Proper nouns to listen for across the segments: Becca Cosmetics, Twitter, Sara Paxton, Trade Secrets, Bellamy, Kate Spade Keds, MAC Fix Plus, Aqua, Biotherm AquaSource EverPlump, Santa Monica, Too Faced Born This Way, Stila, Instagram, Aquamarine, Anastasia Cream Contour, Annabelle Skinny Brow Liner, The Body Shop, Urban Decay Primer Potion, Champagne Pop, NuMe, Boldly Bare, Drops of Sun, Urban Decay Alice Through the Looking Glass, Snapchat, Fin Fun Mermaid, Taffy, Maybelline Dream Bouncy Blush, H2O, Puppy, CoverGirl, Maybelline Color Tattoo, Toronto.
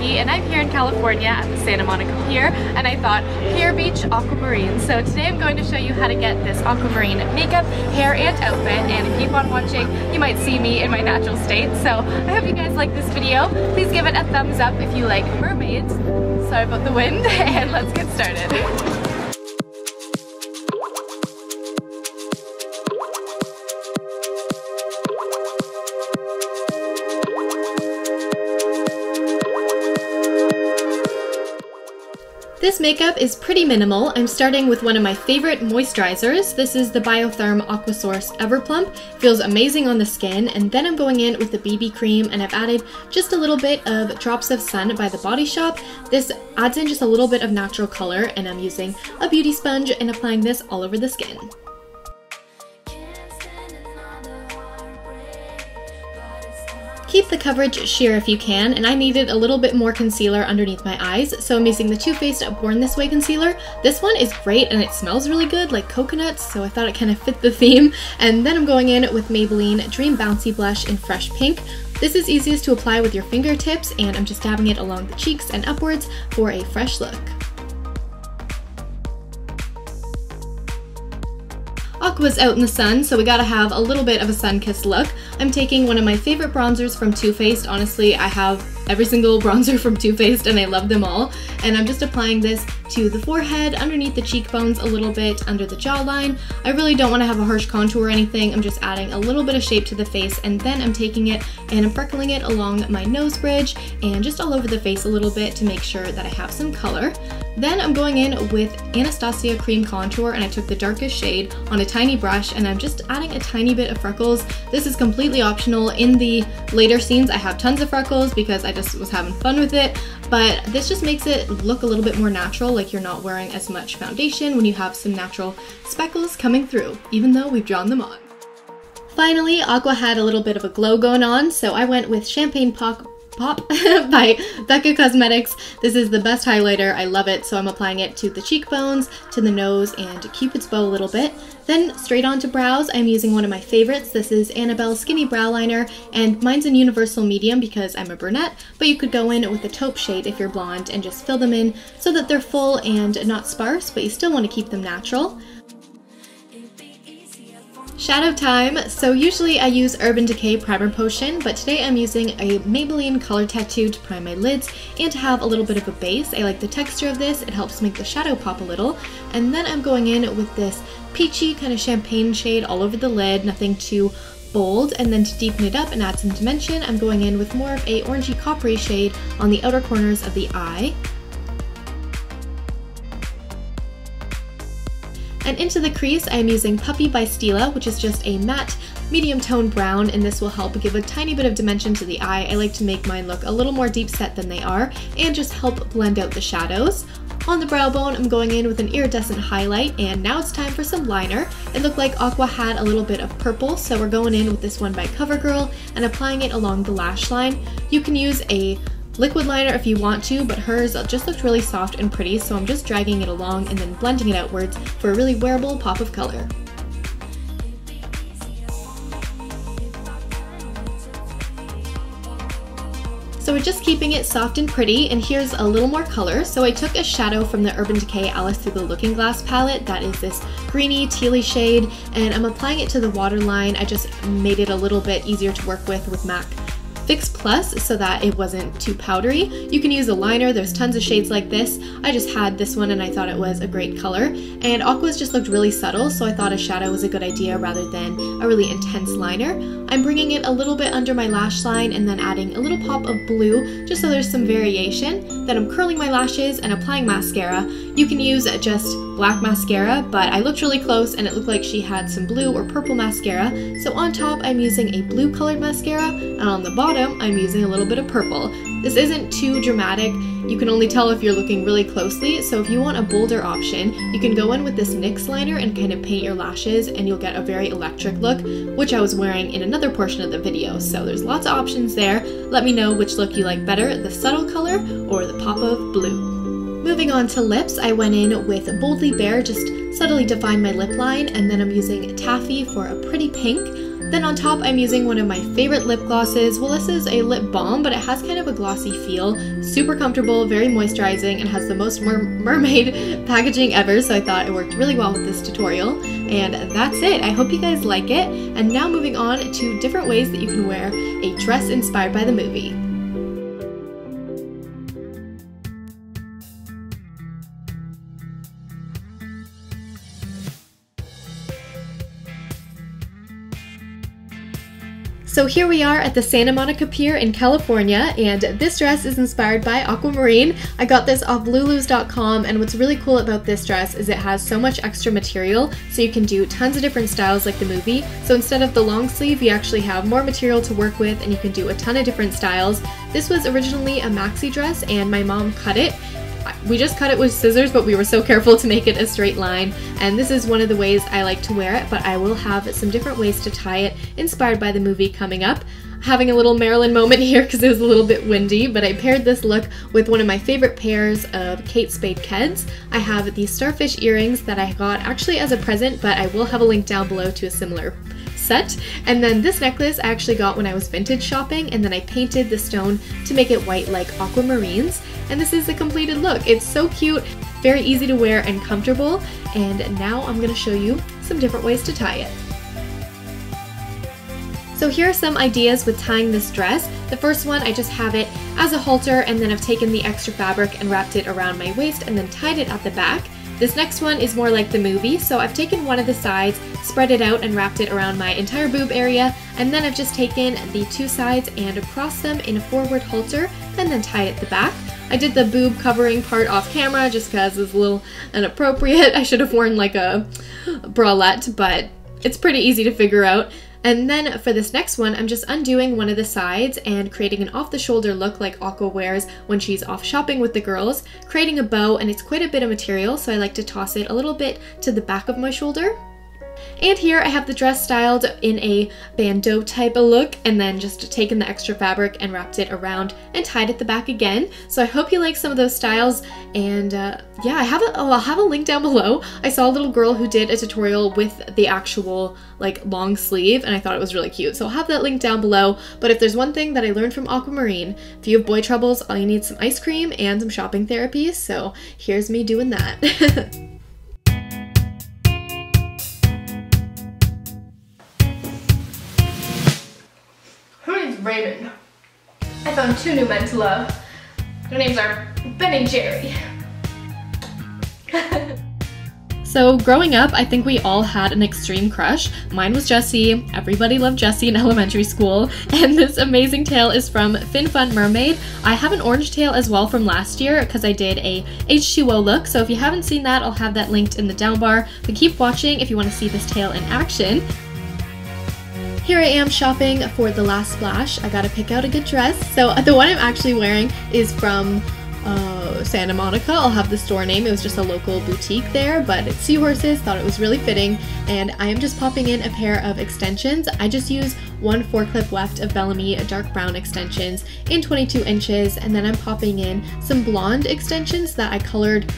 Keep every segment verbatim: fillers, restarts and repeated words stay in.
And I'm here in California at the Santa Monica Pier, and I thought Pier Beach Aquamarine. So today I'm going to show you how to get this aquamarine makeup, hair, and outfit. And if you keep on watching, you might see me in my natural state. So I hope you guys like this video. Please give it a thumbs up if you like mermaids. Sorry about the wind, and let's get started. This makeup is pretty minimal. I'm starting with one of my favorite moisturizers. This is the Biotherm AquaSource EverPlump. Feels amazing on the skin. And then I'm going in with the B B cream, and I've added just a little bit of Drops of Sun by The Body Shop. This adds in just a little bit of natural color, and I'm using a beauty sponge and applying this all over the skin. Keep the coverage sheer if you can, and I needed a little bit more concealer underneath my eyes, so I'm using the Too Faced Born This Way concealer. This one is great, and it smells really good, like coconuts, so I thought it kind of fit the theme. And then I'm going in with Maybelline Dream Bouncy Blush in Fresh Pink. This is easiest to apply with your fingertips, and I'm just dabbing it along the cheeks and upwards for a fresh look. Aqua's out in the sun, so we gotta have a little bit of a sun-kissed look. I'm taking one of my favorite bronzers from Too Faced. Honestly, I have every single bronzer from Too Faced and I love them all. And I'm just applying this to the forehead, underneath the cheekbones a little bit, under the jawline. I really don't want to have a harsh contour or anything. I'm just adding a little bit of shape to the face, and then I'm taking it and I'm freckling it along my nose bridge and just all over the face a little bit to make sure that I have some color. Then I'm going in with Anastasia Cream Contour, and I took the darkest shade on a tiny brush, and I'm just adding a tiny bit of freckles. This is completely optional. In the later scenes I have tons of freckles because I just was having fun with it, but this just makes it look a little bit more natural, like you're not wearing as much foundation when you have some natural speckles coming through, even though we've drawn them on. Finally, Aqua had a little bit of a glow going on, so I went with Champagne Pop Pop by Becca Cosmetics. This is the best highlighter, I love it, so I'm applying it to the cheekbones, to the nose, and Cupid's bow a little bit. Then straight on to brows, I'm using one of my favorites. This is Annabelle Skinny Brow Liner, and mine's in Universal Medium because I'm a brunette, but you could go in with a taupe shade if you're blonde and just fill them in so that they're full and not sparse, but you still want to keep them natural. Shadow time. So usually I use Urban Decay Primer Potion, but today I'm using a Maybelline Color Tattoo to prime my lids and to have a little bit of a base. I like the texture of this, it helps make the shadow pop a little. And then I'm going in with this peachy kind of champagne shade all over the lid, nothing too bold. And then to deepen it up and add some dimension, I'm going in with more of a orangey coppery shade on the outer corners of the eye. And into the crease, I'm using Puppy by Stila, which is just a matte medium tone brown, and this will help give a tiny bit of dimension to the eye. I like to make mine look a little more deep set than they are and just help blend out the shadows. On the brow bone, I'm going in with an iridescent highlight, and now it's time for some liner. It looked like Aqua had a little bit of purple, so we're going in with this one by CoverGirl and applying it along the lash line. You can use a liquid liner if you want to, but hers just looked really soft and pretty, so I'm just dragging it along and then blending it outwards for a really wearable pop of color. So we're just keeping it soft and pretty, and here's a little more color. So I took a shadow from the Urban Decay Alice Through the Looking Glass palette, that is this greeny, tealy shade, and I'm applying it to the waterline. I just made it a little bit easier to work with with MAC Fix Plus so that it wasn't too powdery. You can use a liner, there's tons of shades like this. I just had this one and I thought it was a great color. And Aqua's just looked really subtle, so I thought a shadow was a good idea rather than a really intense liner. I'm bringing it a little bit under my lash line and then adding a little pop of blue just so there's some variation. Then I'm curling my lashes and applying mascara. You can use just black mascara, but I looked really close and it looked like she had some blue or purple mascara. So on top I'm using a blue colored mascara, and on the bottom I'm using a little bit of purple. This isn't too dramatic. You can only tell if you're looking really closely, so if you want a bolder option, you can go in with this N Y X liner and kind of paint your lashes and you'll get a very electric look, which I was wearing in another portion of the video, so there's lots of options there. Let me know which look you like better, the subtle color or the pop of blue. Moving on to lips, I went in with Boldly Bare, just subtly defined my lip line, and then I'm using Taffy for a pretty pink. Then on top, I'm using one of my favorite lip glosses. Well, this is a lip balm, but it has kind of a glossy feel. Super comfortable, very moisturizing, and has the most mer mermaid packaging ever, so I thought it worked really well with this tutorial. And that's it. I hope you guys like it. And now moving on to different ways that you can wear a dress inspired by the movie. So here we are at the Santa Monica Pier in California, and this dress is inspired by Aquamarine. I got this off Lulus dot com, and what's really cool about this dress is it has so much extra material, so you can do tons of different styles like the movie. So instead of the long sleeve, you actually have more material to work with, and you can do a ton of different styles. This was originally a maxi dress, and my mom cut it. We just cut it with scissors, but we were so careful to make it a straight line, and this is one of the ways I like to wear it, but I will have some different ways to tie it inspired by the movie coming up. Having a little Marilyn moment here because it was a little bit windy, but I paired this look with one of my favorite pairs of Kate Spade Keds. I have these starfish earrings that I got actually as a present, but I will have a link down below to a similar set. And then this necklace I actually got when I was vintage shopping, and then I painted the stone to make it white like aquamarines, and this is the completed look. It's so cute, very easy to wear and comfortable, and now I'm going to show you some different ways to tie it. So here are some ideas with tying this dress. The first one, I just have it as a halter, and then I've taken the extra fabric and wrapped it around my waist and then tied it at the back. This next one is more like the movie, so I've taken one of the sides, spread it out, and wrapped it around my entire boob area, and then I've just taken the two sides and crossed them in a forward halter and then tied at the back. I did the boob covering part off camera just because it's a little inappropriate. I should have worn like a bralette, but it's pretty easy to figure out. And then for this next one, I'm just undoing one of the sides and creating an off-the-shoulder look like Aqua wears when she's off shopping with the girls, creating a bow, and it's quite a bit of material, so I like to toss it a little bit to the back of my shoulder. And here I have the dress styled in a bandeau type of look, and then just taken the extra fabric and wrapped it around and tied at the back again. So I hope you like some of those styles, and uh, yeah, I have a, oh, I'll have a link down below. I saw a little girl who did a tutorial with the actual like long sleeve, and I thought it was really cute, so I'll have that link down below. But if there's one thing that I learned from Aquamarine, if you have boy troubles, all you need is some ice cream and some shopping therapy, so here's me doing that. Raven. I found two new men to love. Their names are Ben and Jerry. So growing up, I think we all had an extreme crush. Mine was Jessie. Everybody loved Jessie in elementary school. And this amazing tail is from Fin Fun Mermaid. I have an orange tail as well from last year because I did a H two O look. So if you haven't seen that, I'll have that linked in the down bar. But keep watching if you want to see this tail in action. Here I am shopping for the last splash. I gotta pick out a good dress. So the one I'm actually wearing is from uh, Santa Monica. I'll have the store name. It was just a local boutique there, but it's Seahorses. Thought it was really fitting. And I am just popping in a pair of extensions. I just use one four clip left of Bellamy dark brown extensions in twenty-two inches. And then I'm popping in some blonde extensions that I colored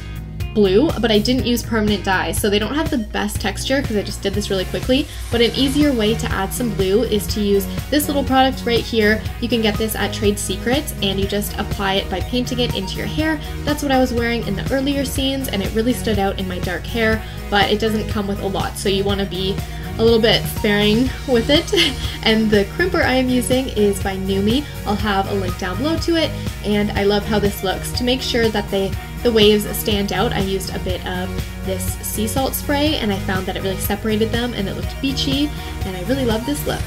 blue, but I didn't use permanent dyes, so they don't have the best texture because I just did this really quickly. But an easier way to add some blue is to use this little product right here. You can get this at Trade Secrets, and you just apply it by painting it into your hair. That's what I was wearing in the earlier scenes, and it really stood out in my dark hair, but it doesn't come with a lot, so you want to be a little bit sparing with it. And the crimper I am using is by NuMe. I'll have a link down below to it, and I love how this looks. To make sure that they the waves stand out, I used a bit of this sea salt spray, and I found that it really separated them and it looked beachy, and I really love this look.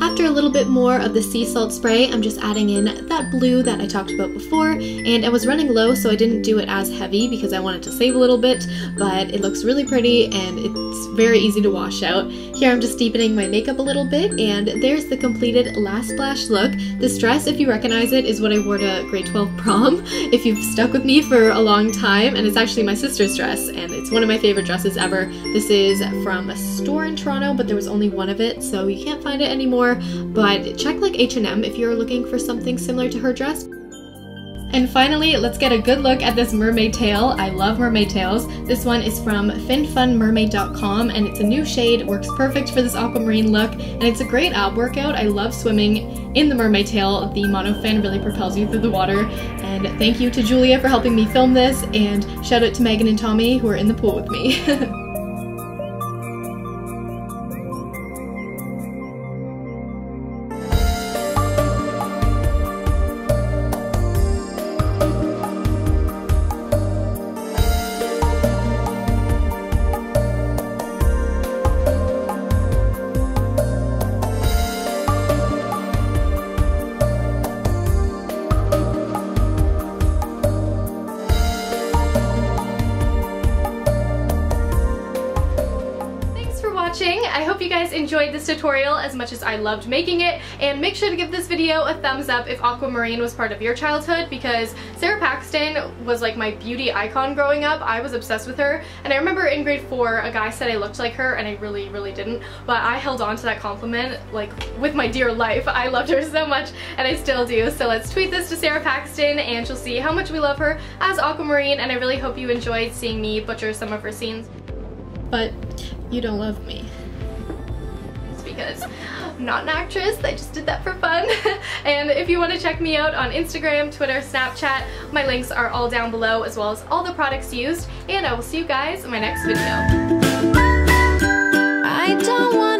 After a little bit more of the sea salt spray, I'm just adding in that blue that I talked about before, and I was running low so I didn't do it as heavy because I wanted to save a little bit, but it looks really pretty and it's very easy to wash out. Here I'm just deepening my makeup a little bit, and there's the completed last splash look. This dress, if you recognize it, is what I wore to grade twelve prom, if you've stuck with me for a long time, and it's actually my sister's dress, and it's one of my favorite dresses ever. This is from a store in Toronto, but there was only one of it, so you can't find it anymore, but check like H and M if you're looking for something similar to her dress. And finally, let's get a good look at this mermaid tail. I love mermaid tails. This one is from fin fun mermaid dot com and it's a new shade, works perfect for this aquamarine look, and it's a great ab workout. I love swimming in the mermaid tail. The monofin really propels you through the water, and thank you to Julia for helping me film this, and shout out to Megan and Tommy who are in the pool with me. I hope you guys enjoyed this tutorial as much as I loved making it, and make sure to give this video a thumbs up if aquamarine was part of your childhood, because Sara Paxton was like my beauty icon growing up. I was obsessed with her, and I remember in grade four a guy said I looked like her, and I really really didn't, but I held on to that compliment like with my dear life. I loved her so much and I still do, so let's tweet this to Sara Paxton and she'll see how much we love her as aquamarine, and I really hope you enjoyed seeing me butcher some of her scenes. But you don't love me. Because I'm not an actress, I just did that for fun. And if you want to check me out on Instagram, Twitter, Snapchat, my links are all down below, as well as all the products used, and I will see you guys in my next video. I don't want